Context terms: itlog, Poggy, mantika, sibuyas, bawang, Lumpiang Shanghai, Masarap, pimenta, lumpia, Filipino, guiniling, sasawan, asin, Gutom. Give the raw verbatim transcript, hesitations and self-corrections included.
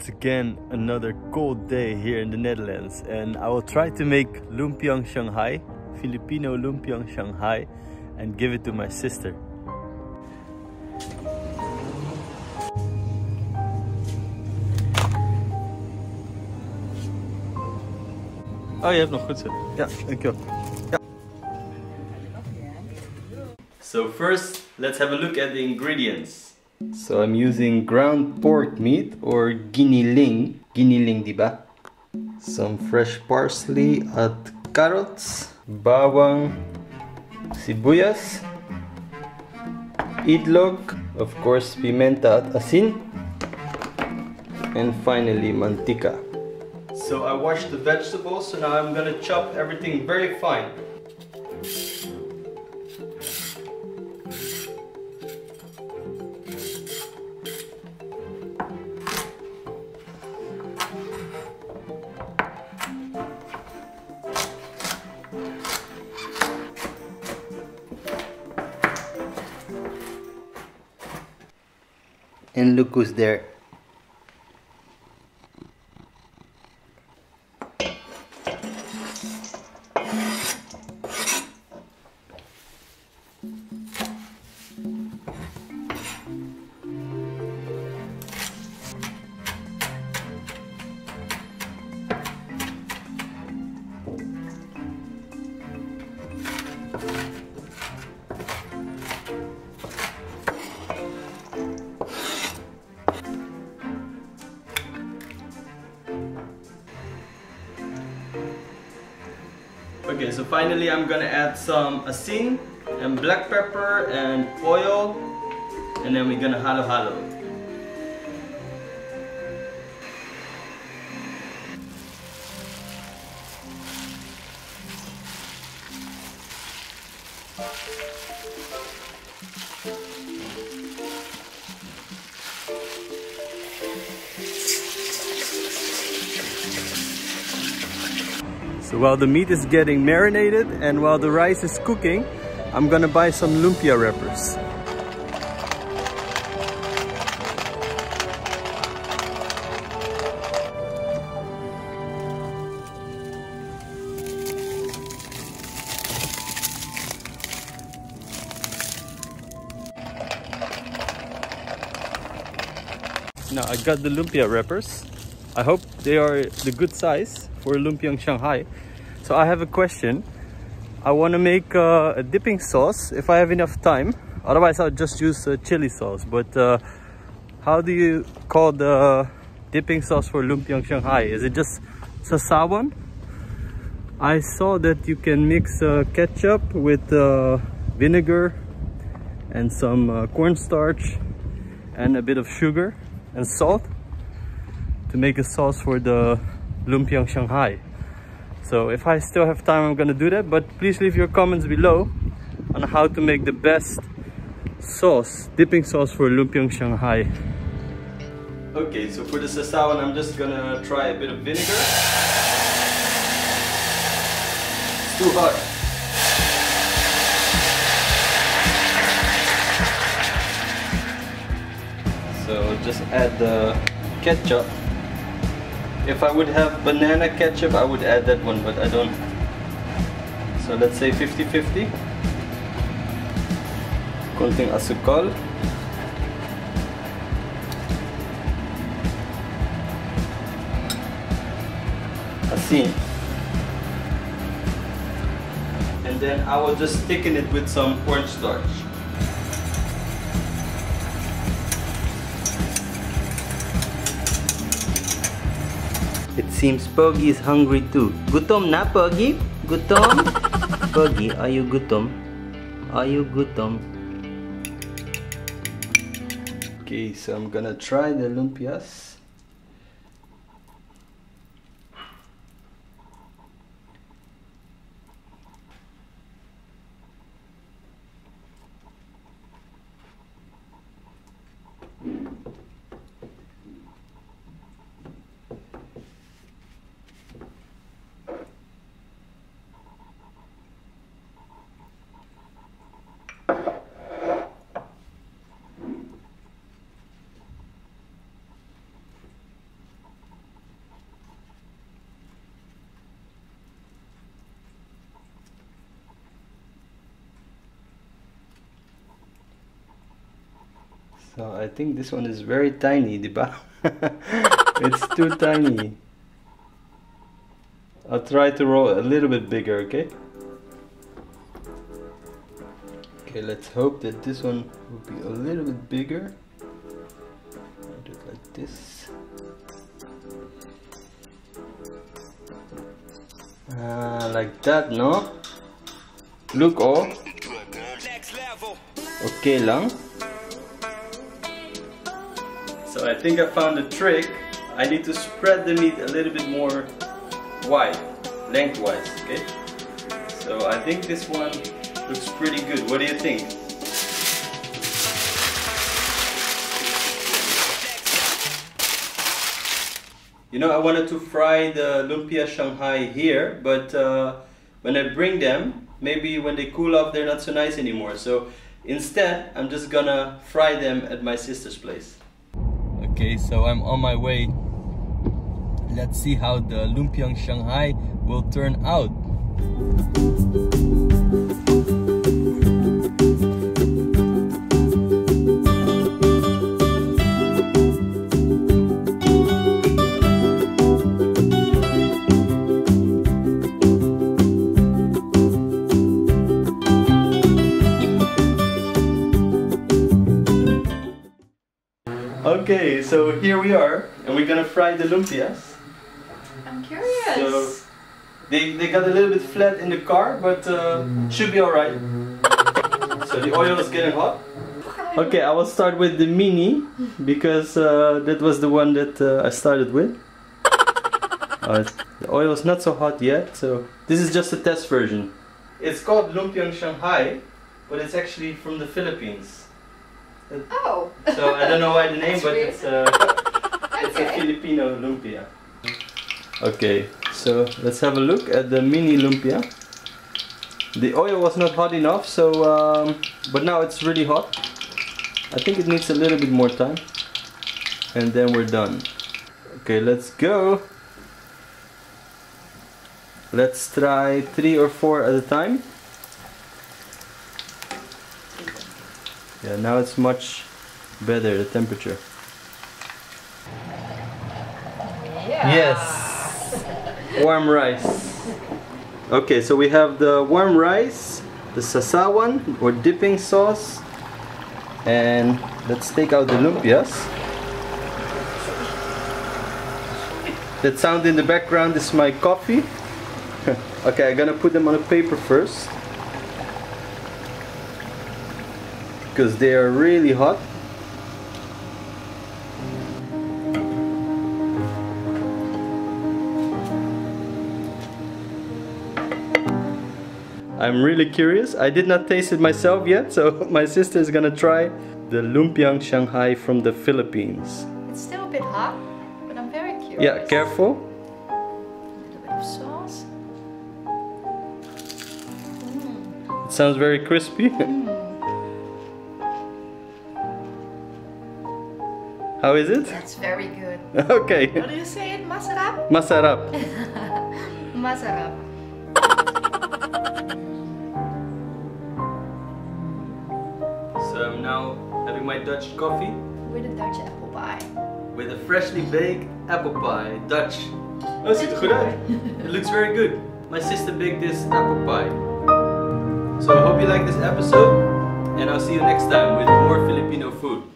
It's again another cold day here in the Netherlands, and I will try to make Lumpiang Shanghai, Filipino Lumpiang Shanghai, and give it to my sister. Oh, je hebt nog goed zo. Ja, dankjewel. Ja. So first, let's have a look at the ingredients. So I'm using ground pork meat or guiniling, guiniling diba. Some fresh parsley at carrots, bawang, sibuyas, itlog, of course pimenta at asin, and finally mantika. So I washed the vegetables, so now I'm gonna chop everything very fine. And look who's there. Okay, so finally I'm gonna add some asin and black pepper and oil, and then we're gonna halo halo. So while the meat is getting marinated and while the rice is cooking, I'm gonna buy some lumpia wrappers. Now I got the lumpia wrappers. I hope they are the good size for Lumpiang Shanghai. So I have a question. I want to make uh, a dipping sauce if I have enough time. Otherwise I'll just use uh, chili sauce. But uh, how do you call the dipping sauce for Lumpiang Shanghai? Is it just sasawan? I saw that you can mix uh, ketchup with uh, vinegar and some uh, cornstarch and a bit of sugar and salt to make a sauce for the Lumpiang Shanghai. So if I still have time, I'm gonna do that, but please leave your comments below on how to make the best sauce, dipping sauce for Lumpiang Shanghai. Okay, so for the sasawan, I'm just gonna try a bit of vinegar. It's too hot. So just add the ketchup. If I would have banana ketchup, I would add that one, but I don't. So let's say fifty fifty. Konting asukal. Asin. And then I will just thicken it with some cornstarch. It seems Poggy is hungry too. Gutom na, Poggy? Gutom? Poggy, are you gutom? Are you gutom? Okay, so I'm gonna try the lumpias. So I think this one is very tiny, diba? It's too tiny. I'll try to roll a little bit bigger, okay? Okay, let's hope that this one will be a little bit bigger. I'll do it like this. Uh, like that, no? Look, oh. Okay, lang. So I think I found the trick. I need to spread the meat a little bit more wide, lengthwise, okay? So I think this one looks pretty good. What do you think? You know, I wanted to fry the lumpia Shanghai here, but uh, when I bring them, maybe when they cool off, they're not so nice anymore. So instead, I'm just gonna fry them at my sister's place. Okay, so I'm on my way. Let's see how the Lumpiang Shanghai will turn out. Okay, so here we are, and we're gonna fry the lumpias. I'm curious. So they, they got a little bit flat in the car, but uh, should be alright. So the oil is getting hot. Okay, I will start with the mini, because uh, that was the one that uh, I started with. Uh, the oil is not so hot yet, so this is just a test version. It's called Lumpiang Shanghai, but it's actually from the Philippines. It, oh! So I don't know why the name, but it's, uh, it's okay. A Filipino lumpia. Okay, so let's have a look at the mini lumpia. The oil was not hot enough, so um, but now it's really hot. I think it needs a little bit more time, and then we're done. Okay, let's go. Let's try three or four at a time. Yeah, now it's much better, the temperature. Yeah. Yes! Warm rice. Okay, so we have the warm rice, the sasawan or dipping sauce, and let's take out the lumpias. That sound in the background is my coffee. Okay, I'm gonna put them on a paper first, because they are really hot. I'm really curious. I did not taste it myself yet, so my sister is gonna try the Lumpiang Shanghai from the Philippines. It's still a bit hot, but I'm very curious. Yeah, careful. A little bit of sauce. Mm. It sounds very crispy. Mm. How is it? That's very good. Okay. What do you say it? Masarap? Masarap. Masarap. So I'm now having my Dutch coffee. With a Dutch apple pie. With a freshly baked apple pie. Dutch. Oh, it ziet er goed uit. It looks very good. My sister baked this apple pie. So I hope you like this episode, and I'll see you next time with more Filipino food.